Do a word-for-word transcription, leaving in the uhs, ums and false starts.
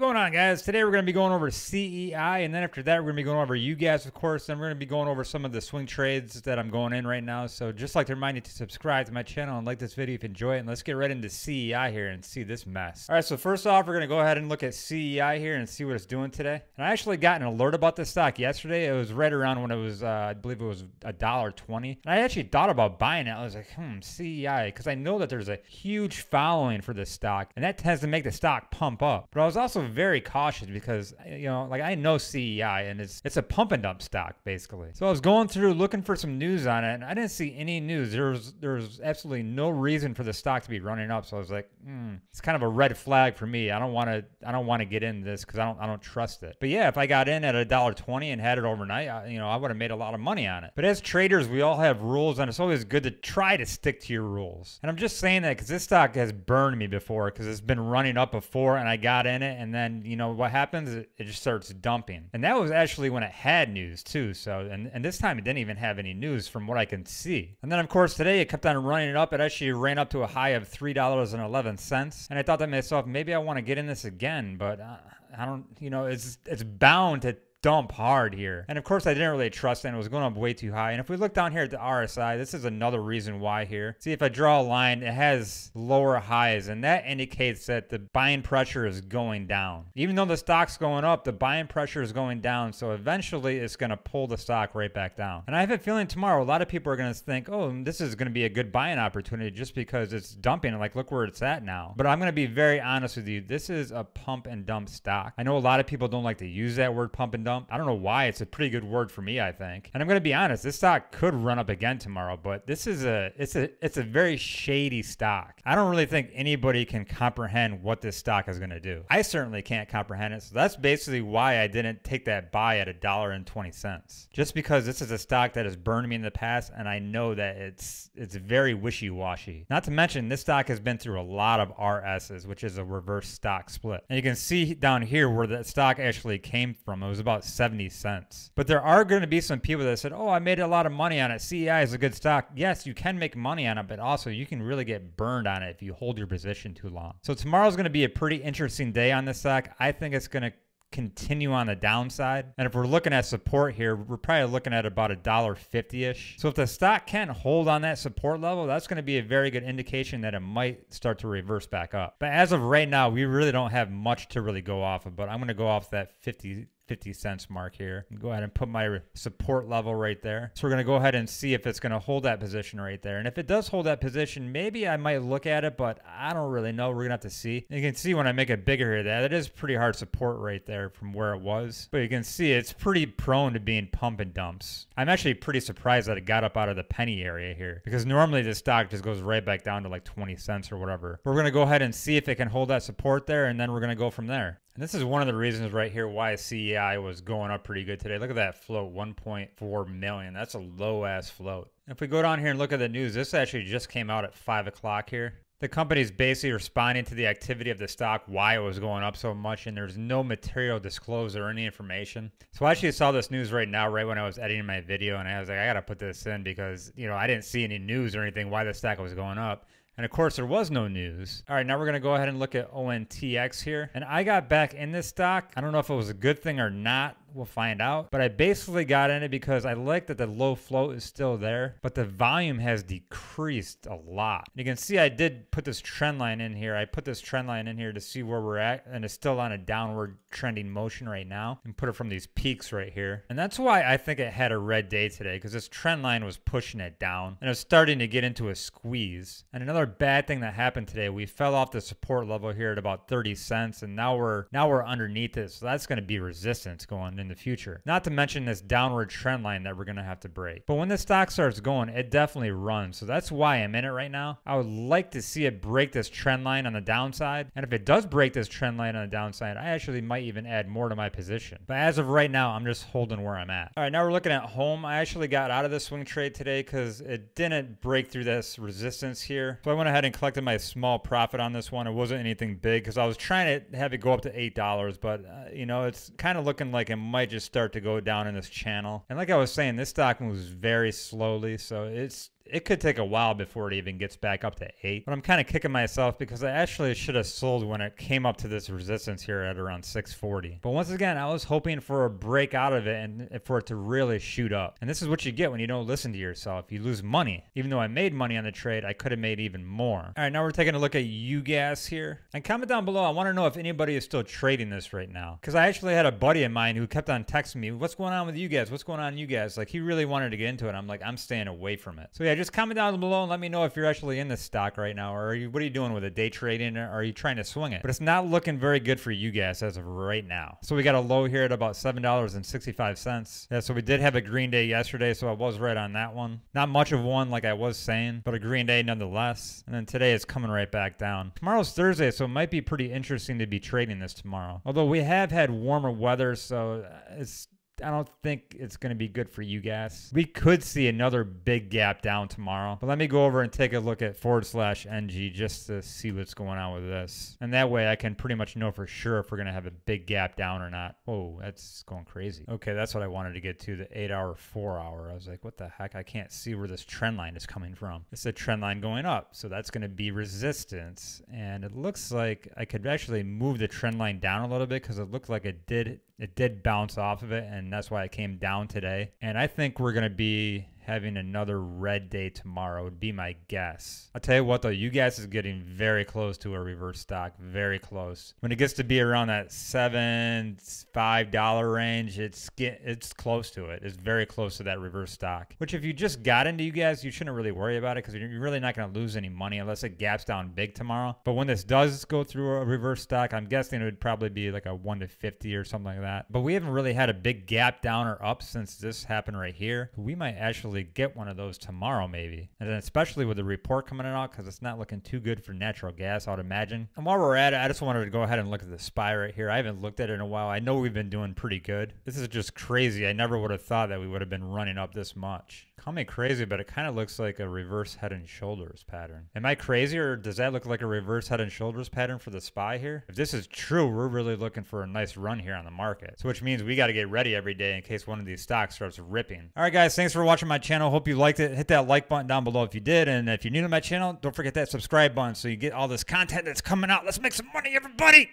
What's going on, guys? Today we're going to be going over C E I, and then after that we're going to be going over U G A Z, of course, and we're going to be going over some of the swing trades that I'm going in right now. So just like to remind you to subscribe to my channel and like this video if you enjoy it, and let's get right into C E I here and see this mess. All right, so first off, we're going to go ahead and look at C E I here and see what it's doing today. And I actually got an alert about this stock yesterday. It was right around when it was, uh, I believe it was a dollar twenty, and I actually thought about buying it. I was like, hmm, C E I, because I know that there's a huge following for this stock, and that tends to make the stock pump up. But I was also very cautious because, you know, like I know C E I and it's it's a pump and dump stock basically. So I was going through looking for some news on it, and I didn't see any news. There was there was absolutely no reason for the stock to be running up. So I was like, hmm, it's kind of a red flag for me. I don't want to I don't want to get in this because I don't I don't trust it. But yeah, if I got in at a dollar twenty and had it overnight, I, you know, I would have made a lot of money on it. But as traders, we all have rules, and it's always good to try to stick to your rules. And I'm just saying that because this stock has burned me before, because it's been running up before, and I got in it, and then you know what happens, it just starts dumping. And that was actually when it had news too. So and, and this time it didn't even have any news from what I can see. And then of course today it kept on running up. It actually ran up to a high of three dollars and eleven cents, and I thought to myself, maybe I want to get in this again, but I, I don't, you know, it's it's bound to dump hard here. And of course I didn't really trust it, and it was going up way too high. And if we look down here at the R S I, this is another reason why here. See, if I draw a line, it has lower highs, and that indicates that the buying pressure is going down. Even though the stock's going up, the buying pressure is going down, so eventually it's going to pull the stock right back down. And I have a feeling tomorrow a lot of people are going to think, oh, this is going to be a good buying opportunity just because it's dumping, and like look where it's at now. But I'm going to be very honest with you, this is a pump and dump stock. I know a lot of people don't like to use that word, pump and dump. I don't know why. It's a pretty good word for me, I think. And I'm going to be honest, this stock could run up again tomorrow, but this is a, it's a, it's a very shady stock. I don't really think anybody can comprehend what this stock is going to do. I certainly can't comprehend it. So that's basically why I didn't take that buy at a dollar and twenty cents, just because this is a stock that has burned me in the past. And I know that it's, it's very wishy-washy. Not to mention this stock has been through a lot of R S's, which is a reverse stock split. And you can see down here where that stock actually came from. It was about seventy cents. But there are going to be some people that said, oh, I made a lot of money on it, C E I is a good stock. Yes, you can make money on it, but also you can really get burned on it if you hold your position too long. So tomorrow's going to be a pretty interesting day on this stock. I think it's going to continue on the downside. And if we're looking at support here, we're probably looking at about a dollar fifty-ish. So if the stock can hold on that support level, that's going to be a very good indication that it might start to reverse back up. But as of right now, we really don't have much to really go off of, but I'm going to go off that fifty cents mark here. Go ahead and put my support level right there. So we're going to go ahead and see if it's going to hold that position right there. And if it does hold that position, maybe I might look at it, but I don't really know. We're going to have to see. You can see when I make it bigger here, that it is pretty hard support right there from where it was. But you can see it's pretty prone to being pump and dumps. I'm actually pretty surprised that it got up out of the penny area here, because normally this stock just goes right back down to like twenty cents or whatever. But we're going to go ahead and see if it can hold that support there, and then we're going to go from there. And this is one of the reasons right here why C E I was going up pretty good today. Look at that float, one point four million. That's a low-ass float. If we go down here and look at the news, this actually just came out at five o'clock here. The company's basically responding to the activity of the stock, why it was going up so much, and there's no material disclosed or any information. So I actually saw this news right now, right when I was editing my video, and I was like, I got to put this in because, you know, I didn't see any news or anything why the stock was going up. And of course there was no news. All right, now we're going to go ahead and look at O N T X here. And I got back in this stock. I don't know if it was a good thing or not. We'll find out. But I basically got in it because I like that the low float is still there, but the volume has decreased a lot. And you can see I did put this trend line in here. I put this trend line in here to see where we're at, and it's still on a downward trending motion right now, and put it from these peaks right here. And that's why I think it had a red day today, because this trend line was pushing it down and it was starting to get into a squeeze. And another bad thing that happened today, we fell off the support level here at about thirty cents, and now we're now we're underneath it. So that's going to be resistance going in the future, not to mention this downward trend line that we're going to have to break. But when the stock starts going, it definitely runs. So that's why I'm in it right now. I would like to see it break this trend line on the downside, and if it does break this trend line on the downside, I actually might even add more to my position. But as of right now, I'm just holding where I'm at. All right, now we're looking at HOME. I actually got out of this swing trade today because it didn't break through this resistance here, so I went ahead and collected my small profit on this one. It wasn't anything big because I was trying to have it go up to eight dollars, but uh, you know, it's kind of looking like it might just start to go down in this channel. And like I was saying, this stock moves very slowly, so it's it could take a while before it even gets back up to eight, but I'm kind of kicking myself because I actually should have sold when it came up to this resistance here at around six forty. But once again, I was hoping for a break out of it and for it to really shoot up. And this is what you get when you don't listen to yourself. You lose money. Even though I made money on the trade, I could have made even more. All right, now we're taking a look at U G A Z here. And comment down below, I want to know if anybody is still trading this right now. Because I actually had a buddy of mine who kept on texting me, what's going on with U G A Z? What's going on with U G A Z? Like, he really wanted to get into it. I'm like, I'm staying away from it. So yeah, just comment down below and let me know if you're actually in this stock right now, or are you, what are you doing with a day trading, or are you trying to swing it? But it's not looking very good for U G A Z as of right now. So we got a low here at about seven dollars and sixty-five cents. Yeah, so we did have a green day yesterday, so I was right on that one. Not much of one, like I was saying, but a green day nonetheless. And then today it's coming right back down. Tomorrow's Thursday, so it might be pretty interesting to be trading this tomorrow. Although we have had warmer weather, so it's, I don't think it's going to be good for U G A Z. We could see another big gap down tomorrow, but let me go over and take a look at forward slash N G just to see what's going on with this. And that way I can pretty much know for sure if we're going to have a big gap down or not. Oh, that's going crazy. Okay, that's what I wanted to get to, the eight hour, four hour. I was like, what the heck? I can't see where this trend line is coming from. It's a trend line going up. So that's going to be resistance. And it looks like I could actually move the trend line down a little bit because it looked like it did It did bounce off of it, and that's why it came down today. And I think we're going to be having another red day tomorrow would be my guess. I'll tell you what though, U G A Z is getting very close to a reverse stock, very close. When it gets to be around that seven, five dollar range, it's get it's close to it. It's very close to that reverse stock. Which if you just got into U G A Z, you shouldn't really worry about it because you're really not going to lose any money unless it gaps down big tomorrow. But when this does go through a reverse stock, I'm guessing it would probably be like a one to fifty or something like that. But we haven't really had a big gap down or up since this happened right here. We might actually get one of those tomorrow maybe, and then especially with the report coming out, because it's not looking too good for natural gas, I would imagine. And while we're at it, I just wanted to go ahead and look at the S P Y right here. I haven't looked at it in a while. I know we've been doing pretty good. This is just crazy. I never would have thought that we would have been running up this much. Call me crazy, but it kind of looks like a reverse head and shoulders pattern. Am I crazy, or does that look like a reverse head and shoulders pattern for the S P Y here? If this is true, we're really looking for a nice run here on the market, so which means we got to get ready every day in case one of these stocks starts ripping. All right guys, thanks for watching my channel. Hope you liked it. Hit that like button down below if you did, and if you're new to my channel, don't forget that subscribe button so you get all this content that's coming out. Let's make some money, everybody.